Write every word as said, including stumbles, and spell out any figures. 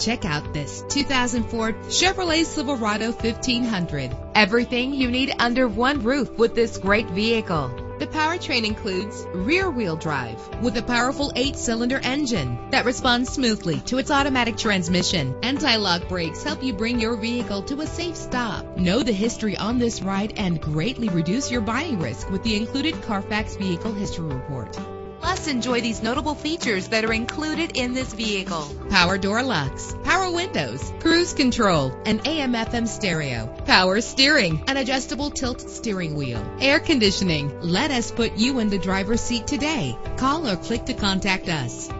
Check out this two thousand four Chevrolet Silverado fifteen hundred. Everything you need under one roof with this great vehicle. The powertrain includes rear-wheel drive with a powerful eight-cylinder engine that responds smoothly to its automatic transmission. Anti-lock brakes help you bring your vehicle to a safe stop. Know the history on this ride and greatly reduce your buying risk with the included Carfax Vehicle History Report. Plus, enjoy these notable features that are included in this vehicle: power door locks, power windows, cruise control, an A M F M stereo, power steering, an adjustable tilt steering wheel, air conditioning. Let us put you in the driver's seat today. Call or click to contact us.